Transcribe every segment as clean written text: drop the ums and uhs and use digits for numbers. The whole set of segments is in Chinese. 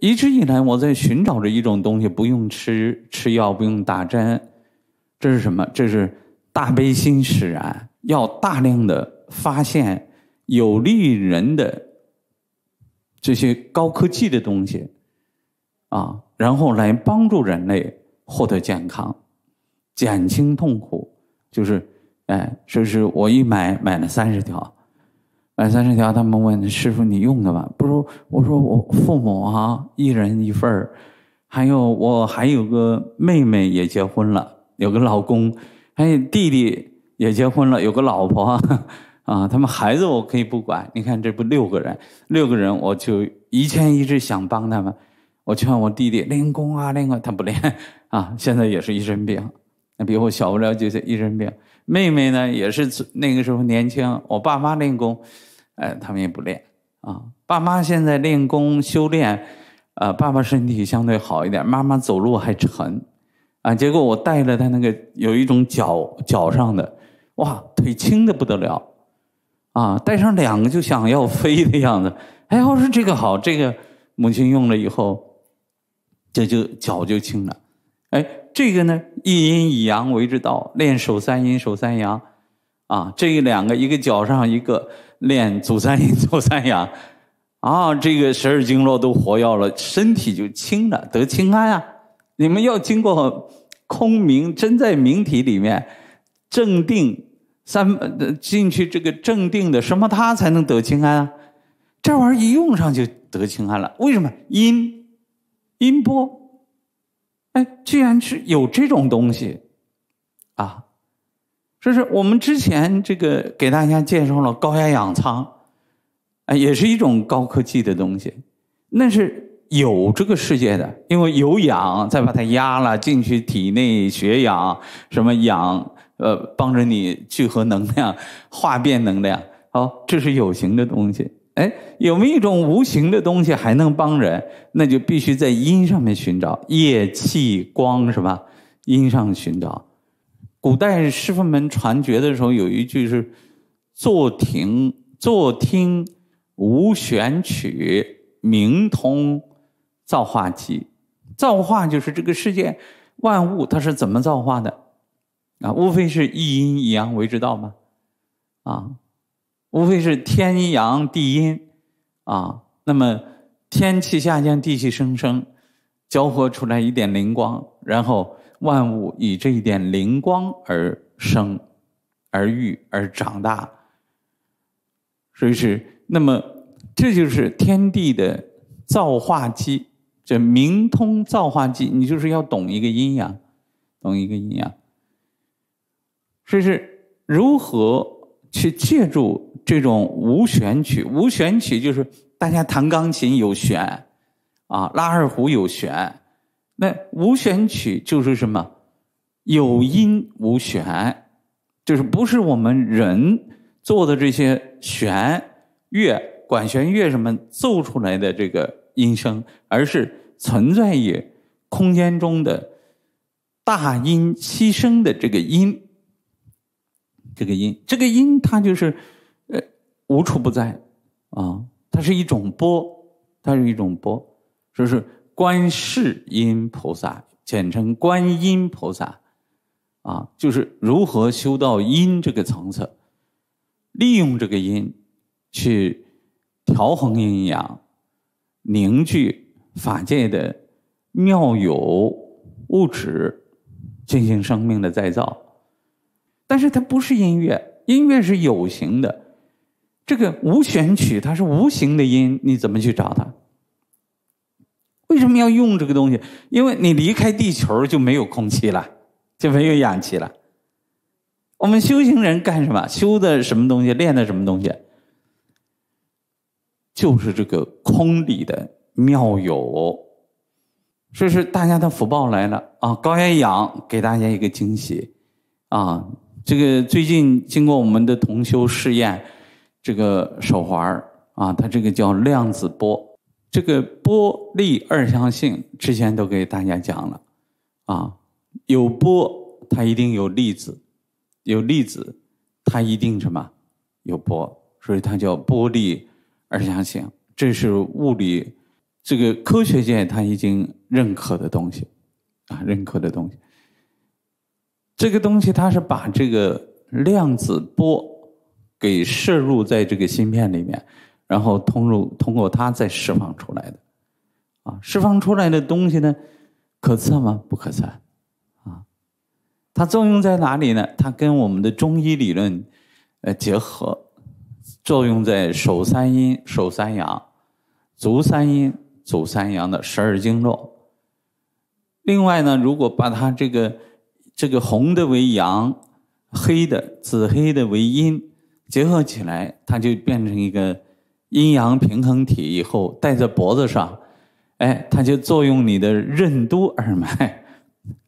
一直以来我在寻找着一种东西，不用吃药，不用打针，这是什么？这是大悲心使然，要大量的发现有利于人的这些高科技的东西啊，然后来帮助人类获得健康，减轻痛苦。就是这是我一买了30条。买30条，他们问师傅你用的吧？不是，我说我父母啊，一人一份儿，还有我还有个妹妹也结婚了，有个老公，还有弟弟也结婚了，有个老婆啊，他们孩子我可以不管。你看这不六个人，我就以前一直想帮他们，我劝我弟弟练功啊，练功，他不练啊，现在也是一身病。比我小不了几岁，一身病。妹妹呢也是那个时候年轻，我爸妈练功，他们也不练啊。爸妈现在练功修炼，爸爸身体相对好一点，妈妈走路还沉啊。结果我带了他那个有一种脚上的，哇，腿轻的不得了啊，带上2个就想要飞的样子。哎，我说这个好，这个母亲用了以后，这就脚就轻了。哎，这个呢，一阴一阳为之道，练手三阴手三阳，啊，这2个，一个脚上，一个练足三阴足三阳，啊，这个12经络都活跃了，身体就轻了，得轻安啊。你们要经过空明真在明体里面正定进去这个正定的什么，它才能得轻安啊。这玩意儿一用上就得轻安了，为什么？音波。哎，居然是有这种东西啊！这是我们之前这个给大家介绍了高压氧舱，哎，也是一种高科技的东西。那是有这个世界的，因为有氧，再把它压了进去，体内血氧，什么氧，帮着你聚合能量，化变能量。好，这是有形的东西。哎，有没有一种无形的东西还能帮人？那就必须在阴上面寻找，液气光是吧？阴上寻找。古代师傅们传诀的时候有一句是“坐听无玄曲，明通造化机”。造化就是这个世界万物它是怎么造化的啊？无非是一阴一阳为之道嘛，啊。无非是天阴阳地阴啊，那么天气下降，地气上升，交合出来一点灵光，然后万物以这一点灵光而生而育而长大。所以是，那么这就是天地的造化机，这明通造化机，你就是要懂一个阴阳，懂一个阴阳。所以是如何去借助这种无弦曲，无弦曲就是大家弹钢琴有弦啊，拉二胡有弦，那无弦曲就是什么？有音无弦，就是不是我们人做的这些弦乐、管弦乐什么奏出来的这个音声，而是存在于空间中的大音牺牲的这个音。这个音它就是无处不在啊，它是一种波，它是一种波，就是观世音菩萨，简称观音菩萨啊，就是如何修到音这个层次，利用这个音去调衡阴阳，凝聚法界的妙有物质，进行生命的再造。但是它不是音乐，音乐是有形的，这个无弦曲它是无形的音，你怎么去找它？为什么要用这个东西？因为你离开地球就没有空气了，就没有氧气了。我们修行人干什么？修的什么东西？练的什么东西？就是这个空里的妙有。所以是大家的福报来了啊！高压氧给大家一个惊喜啊！这个最近经过我们的同修试验，这个手环啊，它这个叫量子波，这个波粒二象性之前都给大家讲了啊，有波它一定有粒子，有粒子它一定什么有波，所以它叫波粒二象性，这是物理这个科学界他已经认可的东西啊，认可的东西。这个东西它是把这个量子波给摄入在这个芯片里面，然后通过它再释放出来的。啊，释放出来的东西呢，可测吗？不可测。啊，它作用在哪里呢？它跟我们的中医理论结合，作用在手三阴、手三阳。 足三阴、足三阳的十二经络。另外呢，如果把它这个红的为阳，黑的紫黑的为阴，结合起来，它就变成一个阴阳平衡体。以后戴在脖子上，哎，它就作用你的任督二脉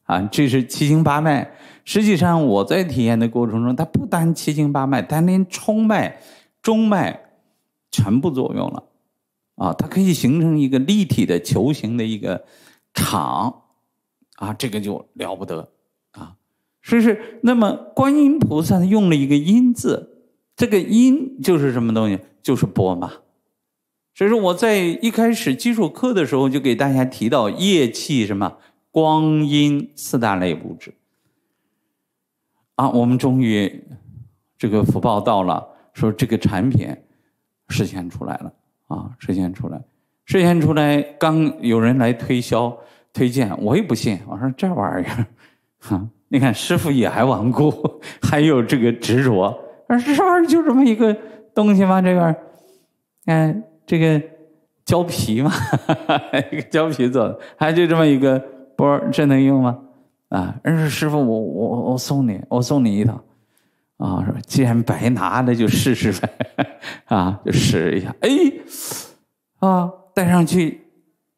啊，这是七经八脉。实际上我在体验的过程中，它不单七经八脉，它连冲脉、中脉全部作用了。 啊，它可以形成一个立体的球形的一个场，啊，这个就了不得啊！所以是那么观音菩萨用了一个“音”字，这个“音”就是什么东西？就是波嘛。所以说我在一开始基础课的时候就给大家提到液气什么光阴四大类物质。啊，我们终于这个福报到了，说这个产品实现出来了。 啊，实现出来，刚有人来推销推荐，我也不信。我说这玩意儿，哈，你看师傅也还顽固，还有这个执着。而这玩意儿就这么一个东西吗？这个，哎，这个胶皮嘛，一个胶皮做的，还就这么一个波，这能用吗？啊，人说师傅，我送你，一套。 啊，说既然白拿了，就试试呗，啊，就试一下。哎，啊，带上去，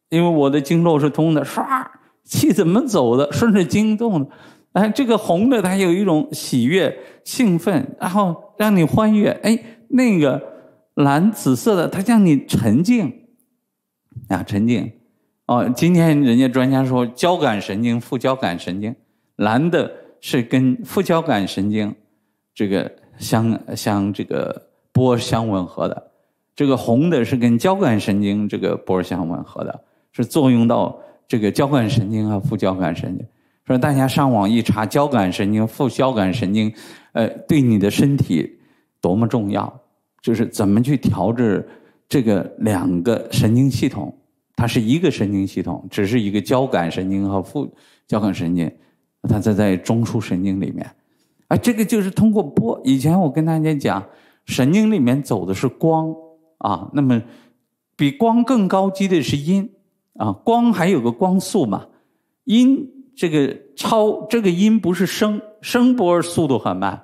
因为我的经络是通的，唰，气怎么走的？顺着经动的。哎，这个红的它有一种喜悦、兴奋，然后让你欢悦。哎，那个蓝、紫色的它让你沉静，啊，沉静。哦，今天人家专家说交感神经、副交感神经，蓝的是跟副交感神经。 这个相这个波相吻合的，这个红的是跟交感神经这个波相吻合的，是作用到这个交感神经和副交感神经。说大家上网一查，交感神经、副交感神经，对你的身体多么重要，就是怎么去调制这个两个神经系统，它是一个神经系统，只是一个交感神经和副交感神经，它在中枢神经里面。 啊，这个就是通过波。以前我跟大家讲，神经里面走的是光啊，那么比光更高级的是音啊。光还有个光速嘛，音这个音不是声，声波速度很慢，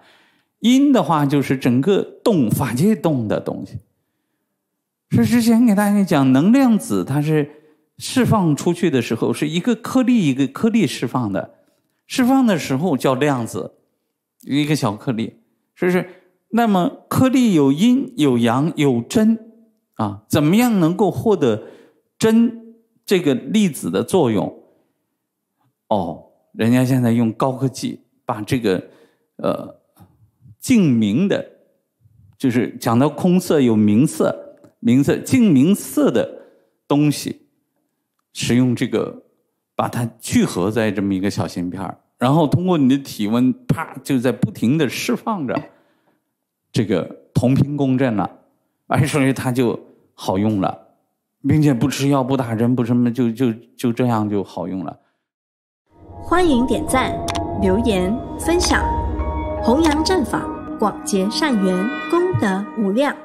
音的话就是整个动法界动的东西。是之前给大家讲，能量子它是释放出去的时候是一个颗粒一个颗粒释放的，释放的时候叫量子。 一个小颗粒，是那么颗粒有阴有阳有真啊，怎么样能够获得真这个粒子的作用？哦，人家现在用高科技把这个净明的，就是讲到空色有明色，净明色的东西，使用这个把它聚合在这么一个小芯片儿。 然后通过你的体温，啪就在不停的释放着，这个同频共振了，哎，所以它就好用了，并且不吃药、不打针、不什么，就这样就好用了。欢迎点赞、留言、分享，弘扬正法，广结善缘，功德无量。